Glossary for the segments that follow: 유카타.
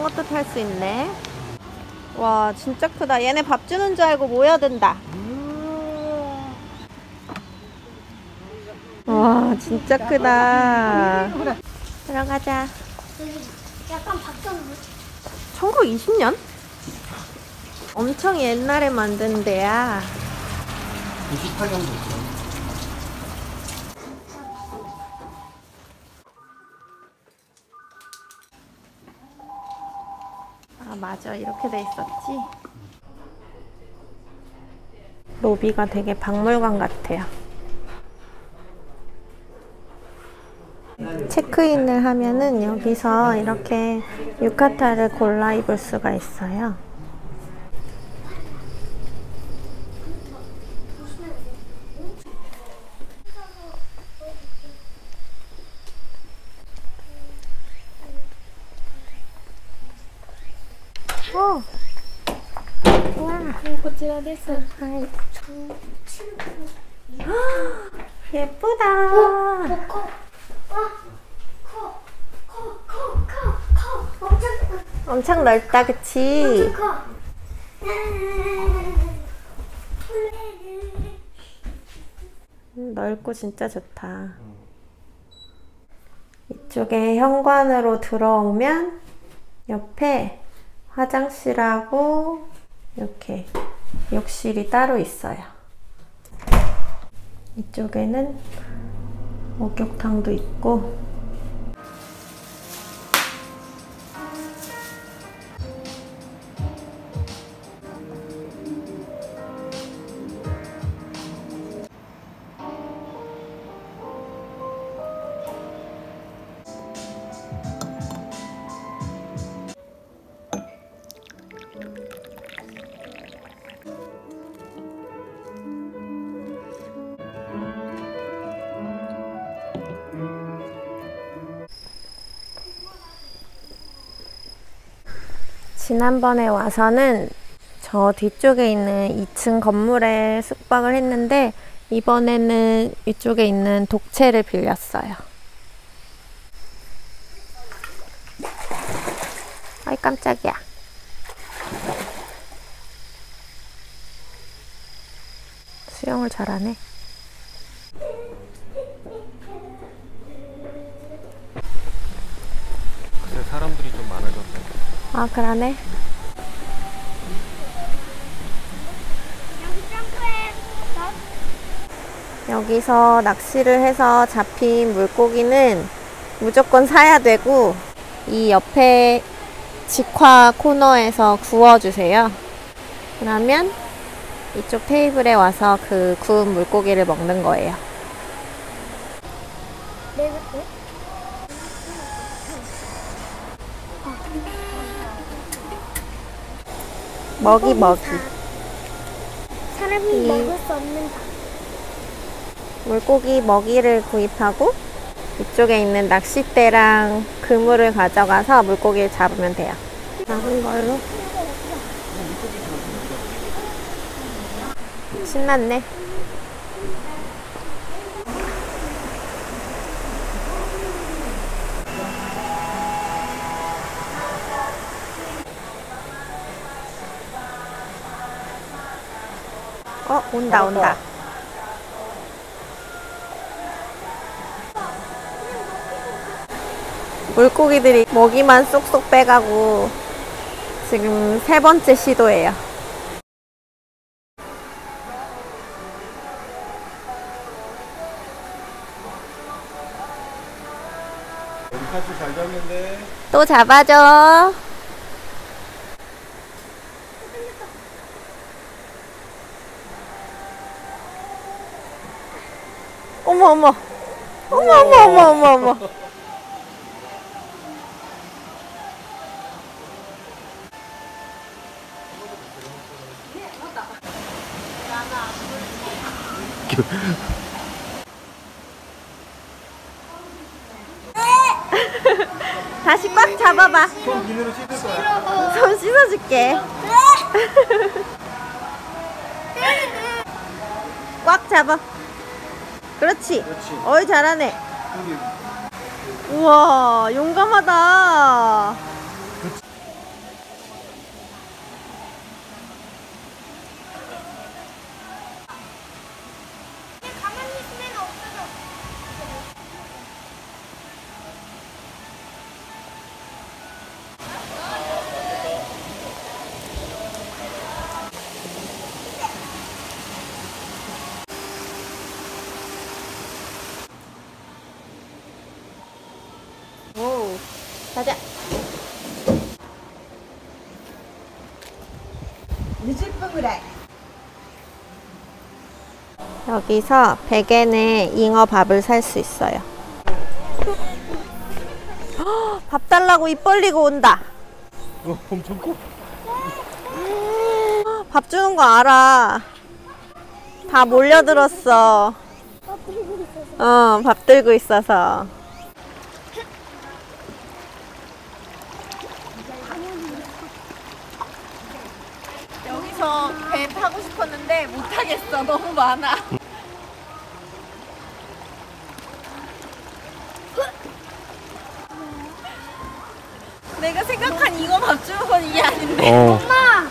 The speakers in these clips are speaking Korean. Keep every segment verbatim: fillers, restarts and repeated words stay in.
이런 것도 탈 수 있네. 와 진짜 크다. 얘네 밥 주는 줄 알고 모여든다. 와 진짜 크다. 들어가자. 약간 바뀌었네. 천구백이십 년? 엄청 옛날에 만든 데야. 이십팔 년도 있어. 아 맞아, 이렇게 돼 있었지. 로비가 되게 박물관 같아요. 체크인을 하면은 여기서 이렇게 유카타를 골라 입을 수가 있어요. 오! 우와! 네, 예쁘다! 엄청 넓다, 그치? 음, 넓고 진짜 좋다. 이쪽에 현관으로 들어오면 옆에 화장실하고 이렇게 욕실이 따로 있어요. 이쪽에는 목욕탕도 있고. 지난번에 와서는 저 뒤쪽에 있는 이 층 건물에 숙박을 했는데 이번에는 이쪽에 있는 독채를 빌렸어요. 아이 깜짝이야. 수영을 잘하네. 근데 사람들이 좀 많아졌네. 아, 그러네. 여기서 낚시를 해서 잡힌 물고기는 무조건 사야 되고 이 옆에 직화 코너에서 구워주세요. 그러면 이쪽 테이블에 와서 그 구운 물고기를 먹는 거예요. 네, 네. 먹이 먹이 사람이 먹을 수 없는 다 물고기 먹이를 구입하고 이쪽에 있는 낚싯대랑 그물을 가져가서 물고기를 잡으면 돼요. 작은 걸로 신났네. 어? 온다 온다. 물고기들이 먹이만 쏙쏙 빼가고 지금 세 번째 시도예요. 카트 잘 잡는데. 또 잡아줘. 어머 어머 어머 어머 어머 어머 어머 다시 꽉 잡아봐. 손 비누로 씻을 거야. 손 씻어줄게. 꽉 잡아. 그렇지. 그렇지. 어이 잘하네. 여기. 우와 용감하다. 그렇지. 이십 분ぐらい. 여기서 백 엔에 잉어밥을 살 수 있어요. 허, 밥 달라고 입 벌리고 온다. 어, 엄청 커. 밥 주는 거 알아. 다 몰려들었어. 어, 밥 들고 있어서. 여기서 배 타고 싶었는데 못하겠어. 너무 많아. 내가 생각한 이거 밥 주는 건 이게 아닌데. 어. 엄마!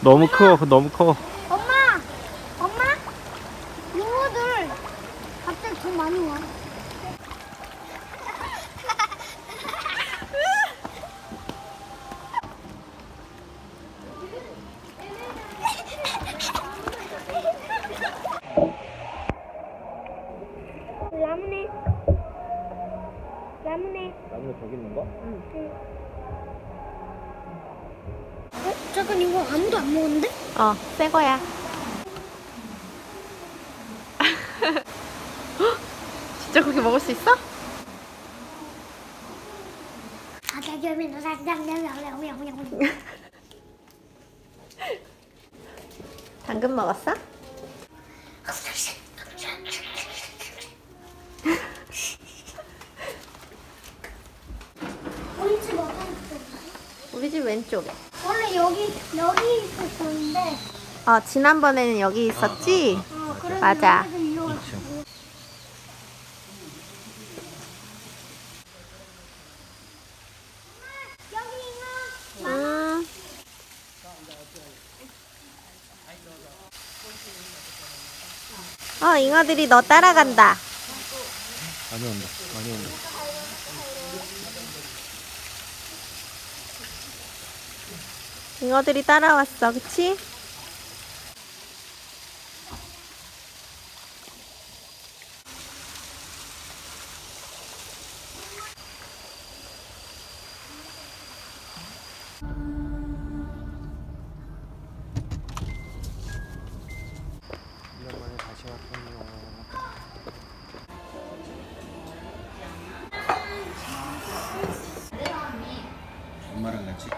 너무 엄마! 커, 너무 커. 엄마! 엄마! 용어들 갑자기 돈 많이 와. 나무네. 나무네. 나무네 저기 있는 거? 응. 응. 어? 잠깐 이거 아무도 안 먹었는데? 어, 새 거야. 진짜 그렇게 먹을 수 있어? 당근 먹었어? 우리 집 왼쪽에. 원래 여기 여기 있었는데. 어, 지난번에는 여기 있었지? 어, 어. 어, 맞아. 음. 어, 잉어들이 너 따라간다. 많이 온다. 많이 온다. 잉어들이 따라왔어, 그치? 이런 말을 다시 왔군요. 엄마랑 같이.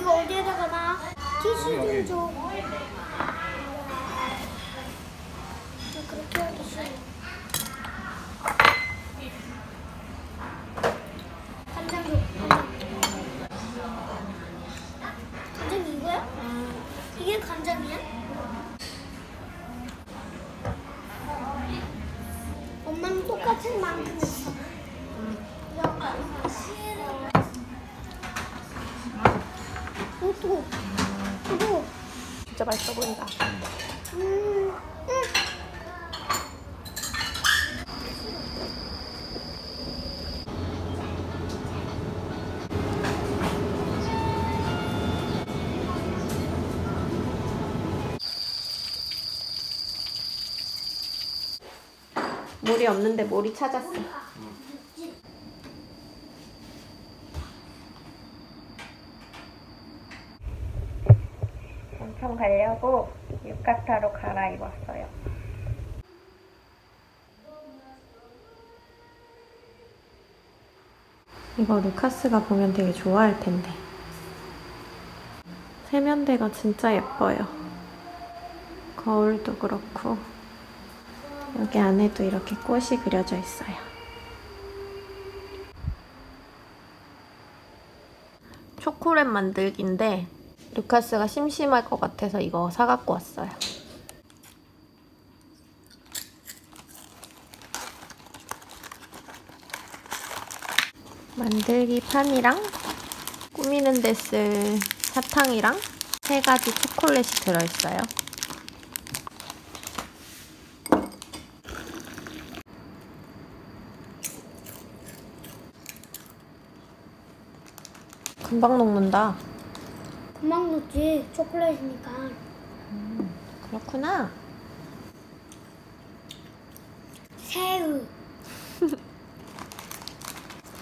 이거 어디에다가 나 티슈 좀 줘. 나 그렇게 하기 싫어. 간장 줘. 간장이 이거야? 음. 이게 간장이야? 엄마는 똑같은 만큼 했어. 오, 이거 진짜 맛있어 보인다. 음, 음. 모리 없는데 모리 찾았어. 방청 가려고 유카타로 갈아입었어요. 이거 루카스가 보면 되게 좋아할 텐데. 세면대가 진짜 예뻐요. 거울도 그렇고 여기 안에도 이렇게 꽃이 그려져 있어요. 초콜릿 만들기인데 루카스가 심심할 것 같아서 이거 사갖고 왔어요. 만들기 판이랑 꾸미는 데 쓸 사탕이랑 세 가지 초콜릿이 들어있어요. 금방 녹는다. 금방 녹지, 초콜릿이니까. 음, 그렇구나. 새우.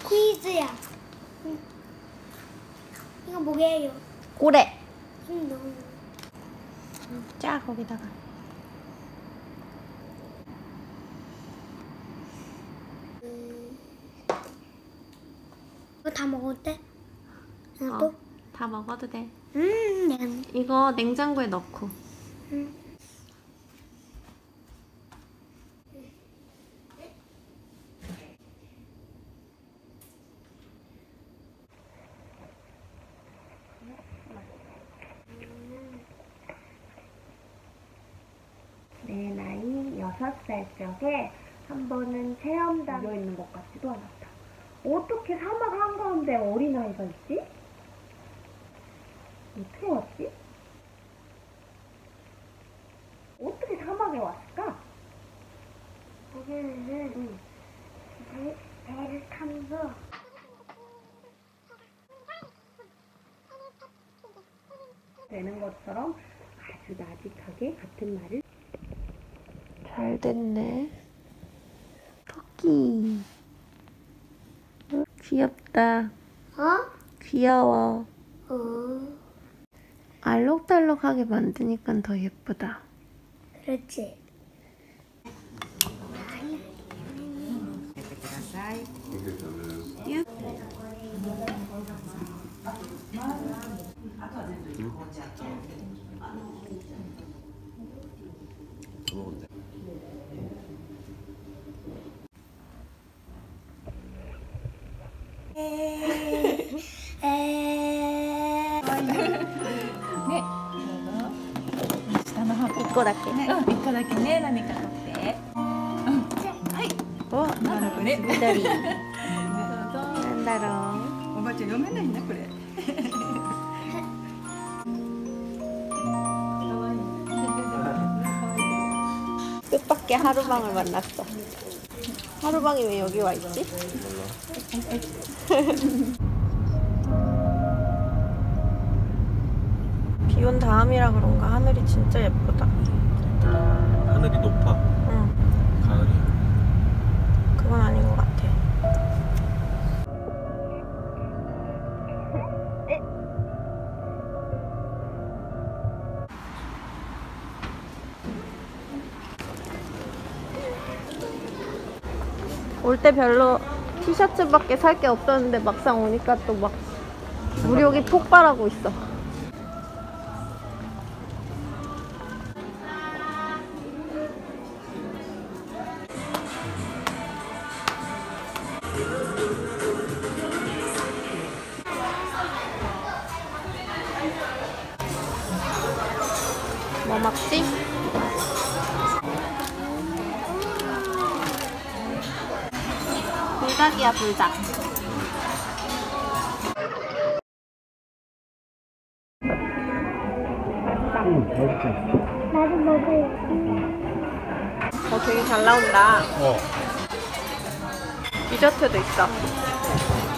퀴즈야. 이거 뭐예요? 고래. 음, 자, 거기다가. 음. 이거 다 먹어도 돼? 어, 또? 다 먹어도 돼. 음, 네. 이거 냉장고에 넣고. 음. 내 나이 여섯 살적에 한 번은 체험단에 있는 것 같지도 않았다. 어떻게 사막 한가운데 어린아이가 있지? 어떻게 왔지? 어떻게 사막에 왔을까? 여기는 응. 배, 배를 타면서 되는 것처럼 아주 나직하게 같은 말을 잘 됐네. 토끼. 어? 귀엽다. 어? 귀여워. 어. 알록달록하게 만드니까 더 예쁘다. 그렇지. 뜻밖의 하루방을 만났어. 하루방이 왜 여기 와 있지? 비 온 다음이라 그런가 하늘이 진짜 예쁘다. 하늘이 높아. 응. 가을이야. 그건 아닌 것 같아. 올 때 별로 티셔츠밖에 살 게 없었는데 막상 오니까 또 막 무력이 폭발하고 있어. 뭐 먹지? 불닭이야, 불닭. 음, 맛있다. 나도 먹어요. 어, 되게 잘 나온다. 어. 디저트도 있어.